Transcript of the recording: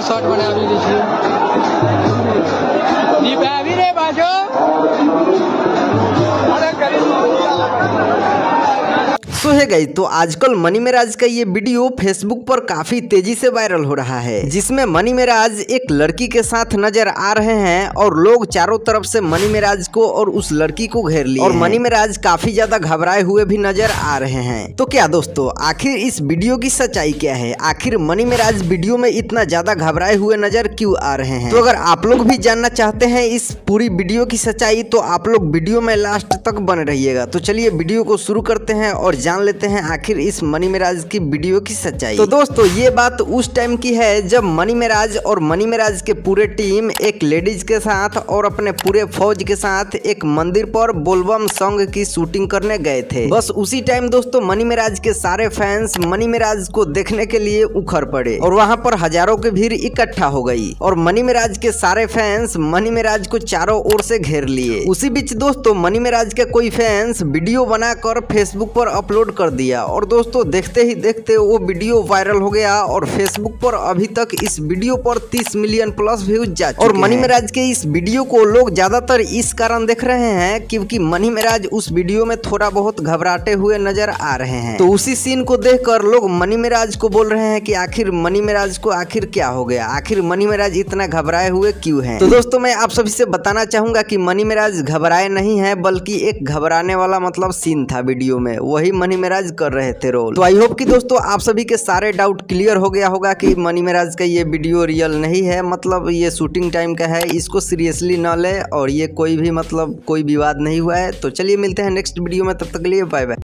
कितना शॉट बनावी देखिए नी बावी रे बाजो अरे करी। सो है गाइस, तो आजकल मनी मेराज का ये वीडियो फेसबुक पर काफी तेजी से वायरल हो रहा है, जिसमें मनी मेराज एक लड़की के साथ नजर आ रहे हैं और लोग चारों तरफ से मनी मेराज को और उस लड़की को घेर लिए और मनी मेराज काफी ज्यादा घबराए हुए भी नजर आ रहे हैं। तो क्या दोस्तों, आखिर इस वीडियो की सच्चाई क्या है? आखिर मनी मेराज वीडियो में इतना ज्यादा घबराए हुए नजर क्यों आ रहे हैं? तो अगर आप लोग भी जानना चाहते हैं इस पूरी वीडियो की सच्चाई, तो आप लोग वीडियो में लास्ट तक बने रहिएगा। तो चलिए वीडियो को शुरू करते हैं और जान लेते हैं आखिर इस मनी मेराज की वीडियो की सच्चाई। तो दोस्तों, ये बात उस टाइम की है जब मनी मेराज और मनी मेराज के पूरे टीम एक लेडीज के साथ और अपने पूरे फौज के साथ एक मंदिर पर बोलबम सॉन्ग की शूटिंग करने गए थे। बस उसी टाइम दोस्तों मनी मेराज के सारे फैंस मनी मेराज को देखने के लिए उखड़ पड़े और वहाँ पर हजारों की भीड़ इकट्ठा हो गई और मनी मेराज के सारे फैंस मनी मेराज को चारों ओर से घेर लिए। उसी बीच दोस्तों मनी मेराज के कोई फैंस वीडियो बनाकर फेसबुक पर अपलोड कर दिया और दोस्तों देखते ही देखते वो वीडियो वायरल हो गया और फेसबुक पर अभी तक इस वीडियो पर 30 मिलियन प्लस व्यूज जा चुके हैं। और मनी मेराज के इस वीडियो को लोग ज्यादातर इस कारण देख रहे हैं क्योंकि मनी मेराज उस वीडियो में थोड़ा बहुत घबराते हुए नजर आ रहे हैं। तो उसी सीन को देखकर लोग मनी मेराज को बोल रहे हैं कि आखिर मनी मेराज को आखिर क्या हो गया, आखिर मनी मेराज इतना घबराए हुए क्यों है? तो दोस्तों मैं आप सभी से बताना चाहूंगा कि मनी मेराज घबराए नहीं है, बल्कि एक घबराने वाला मतलब सीन था वीडियो में, वही मनी मेराज कर रहे थे रोल। तो आई होप कि दोस्तों आप सभी के सारे डाउट क्लियर हो गया होगा कि मनी मेराज का ये वीडियो रियल नहीं है, मतलब ये शूटिंग टाइम का है, इसको सीरियसली ना ले और ये कोई भी मतलब कोई विवाद नहीं हुआ है। तो चलिए मिलते हैं नेक्स्ट वीडियो में, तब तक के लिए बाय बाय।